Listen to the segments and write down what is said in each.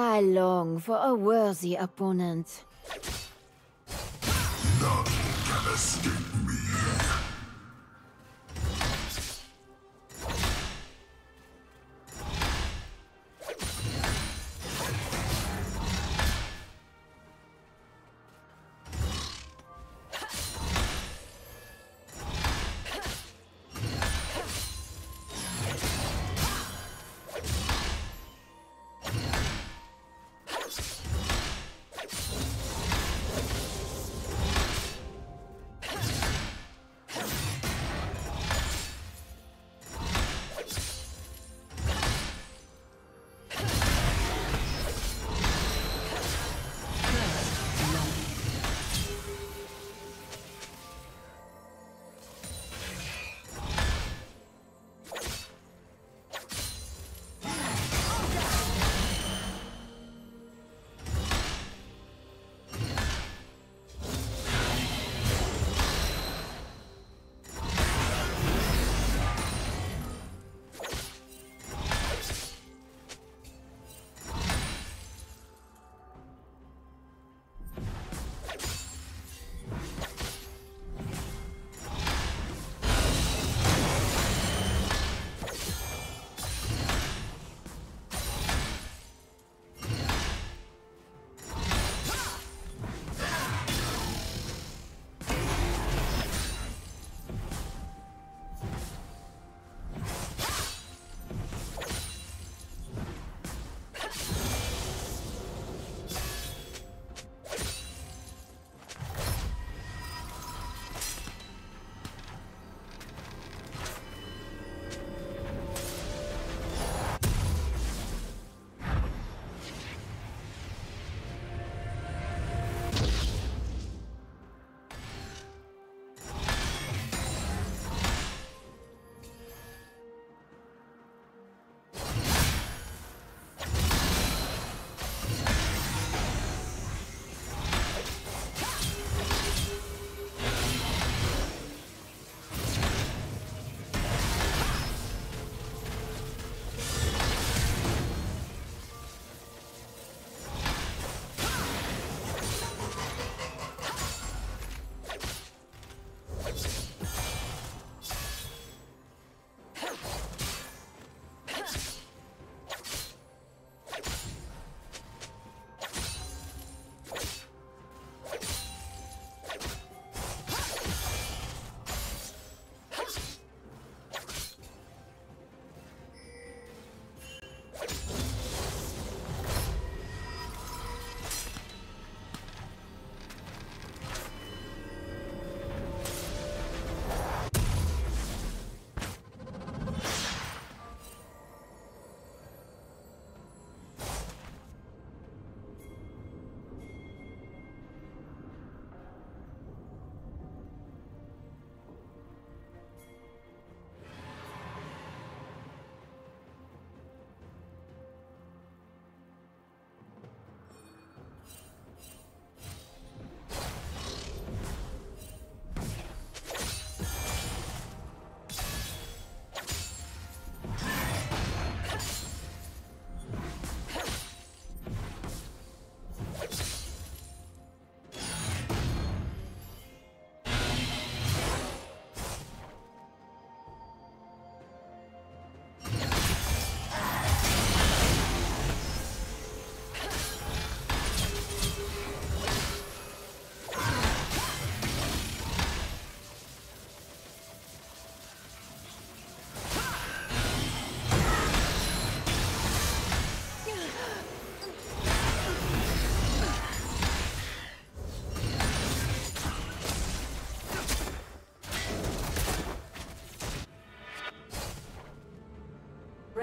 I long for a worthy opponent. None can escape me.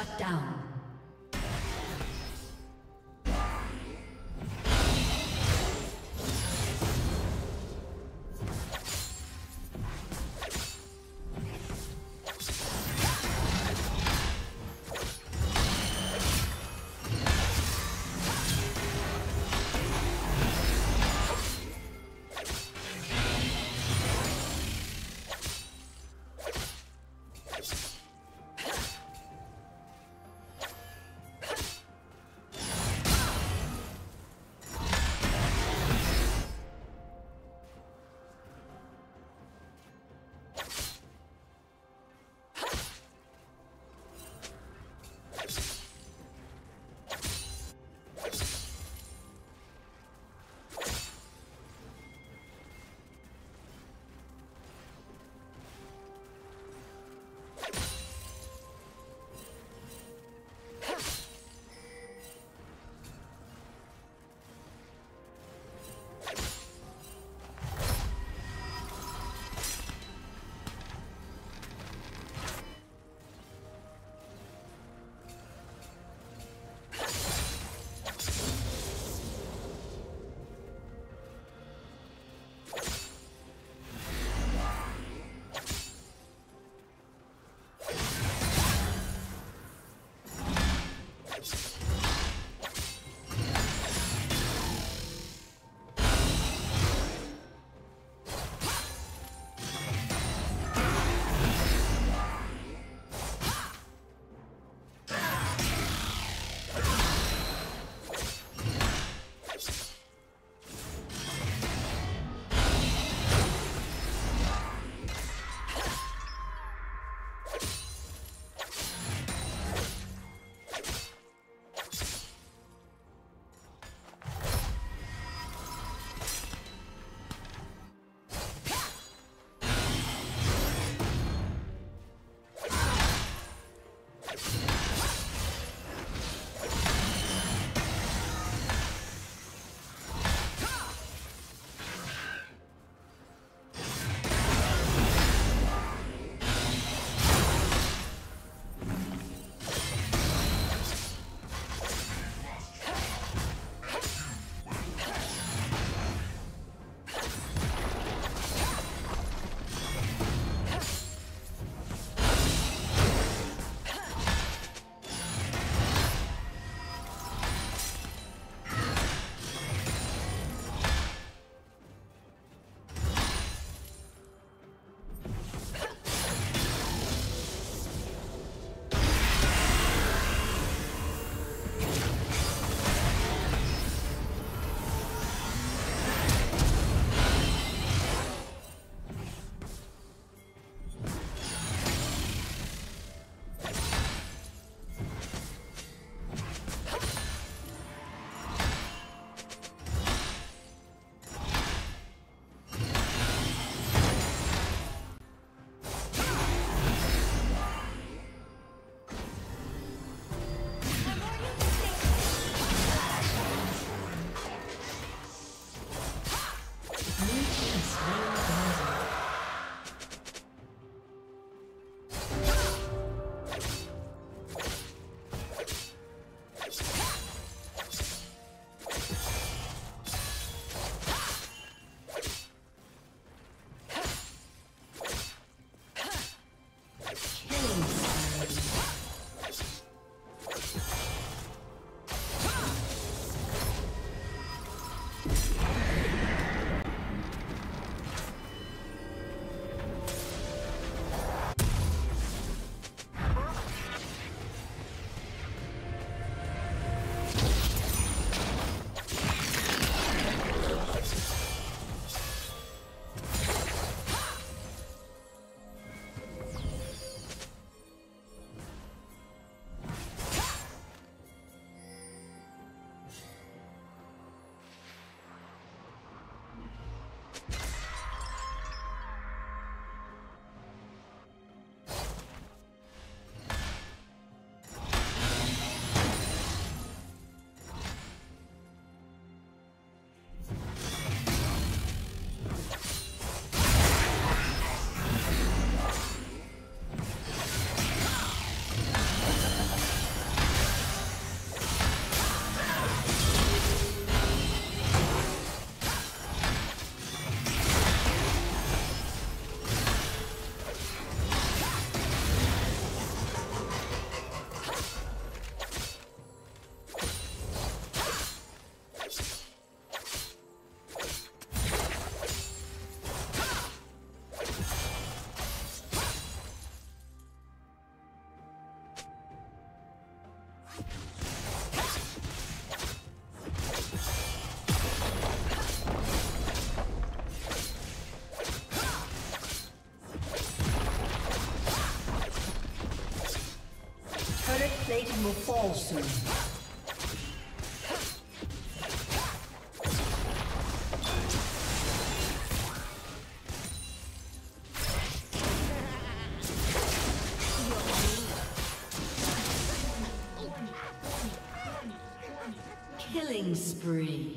Shut down. will fall soon. Killing spree.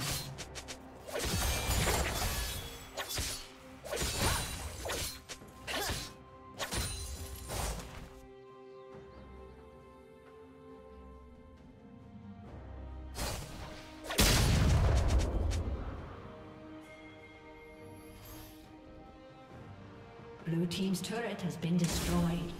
Blue team's turret has been destroyed.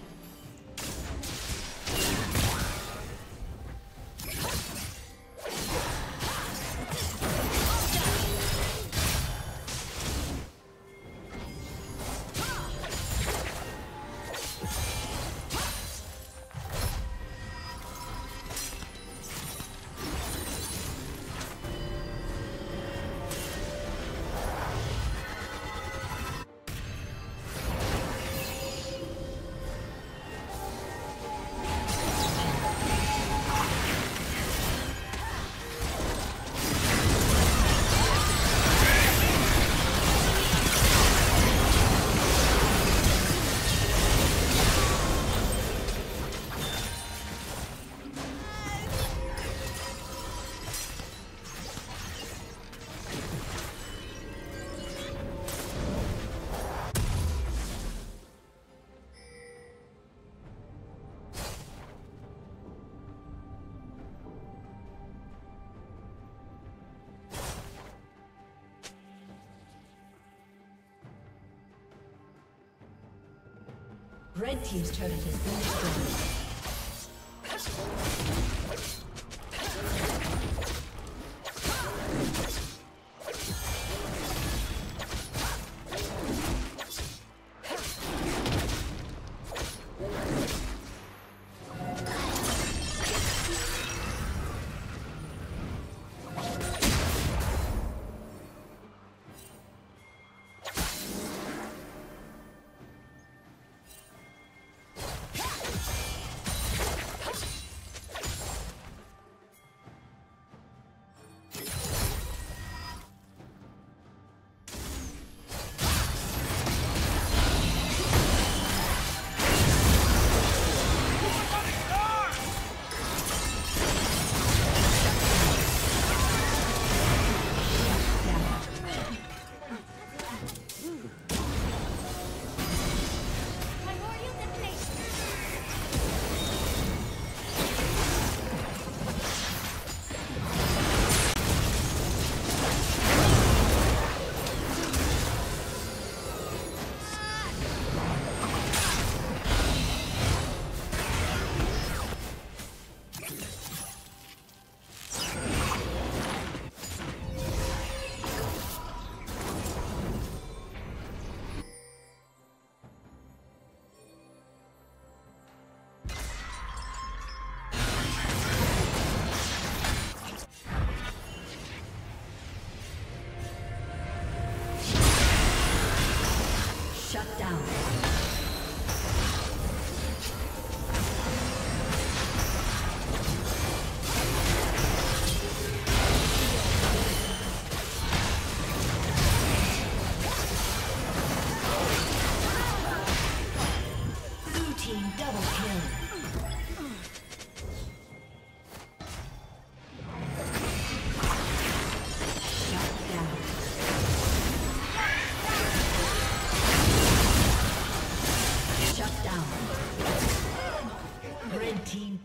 Red team's turret has been destroyed.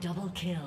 Double kill.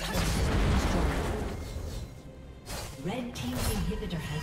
team's turret has been destroyed. Red team's inhibitor has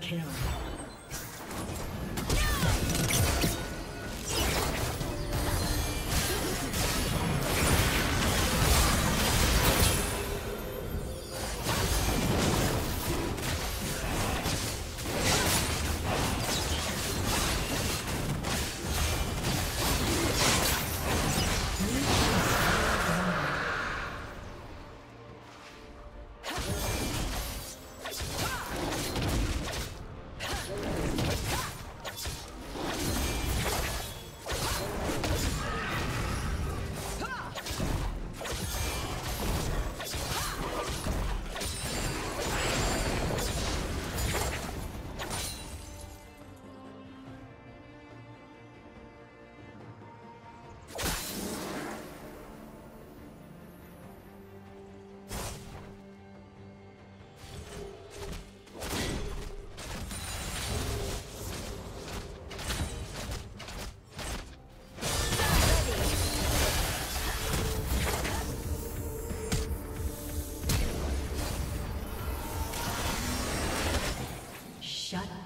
Kill.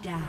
Down.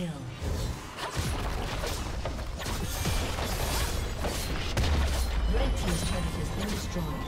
Red team's inhibitor has been destroyed.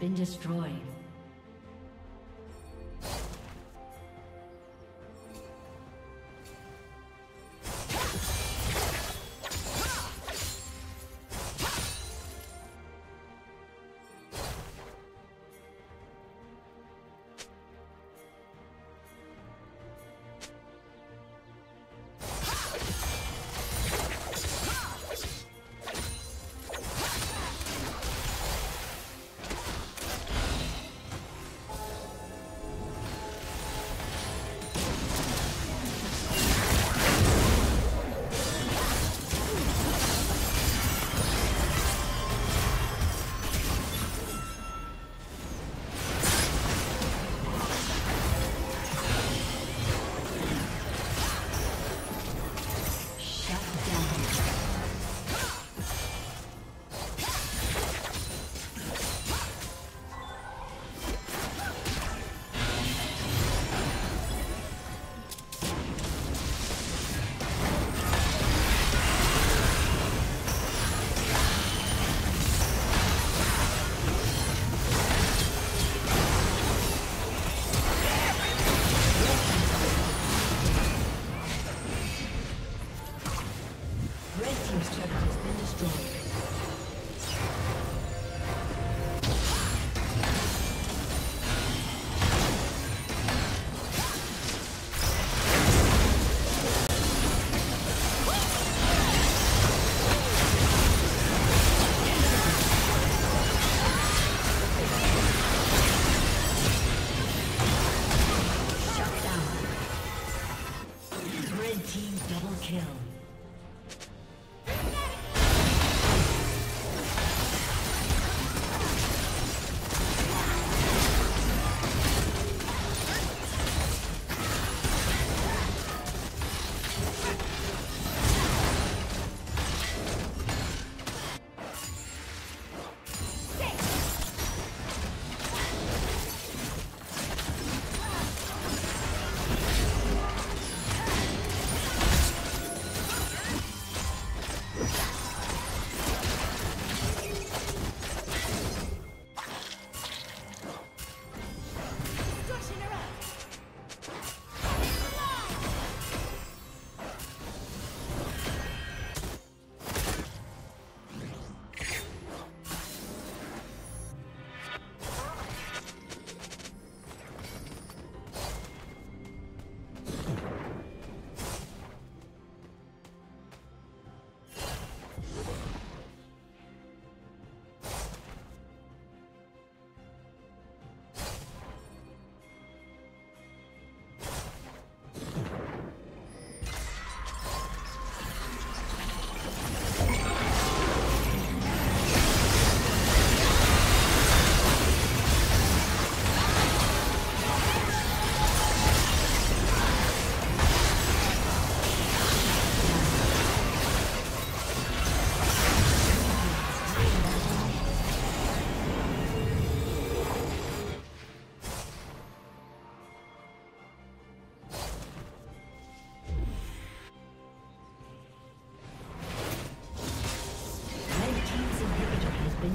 Been destroyed.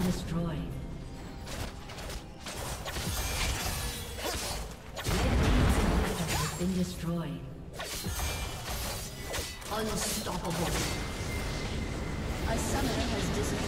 destroyed. Been destroyed. Unstoppable. A summoner has disappeared.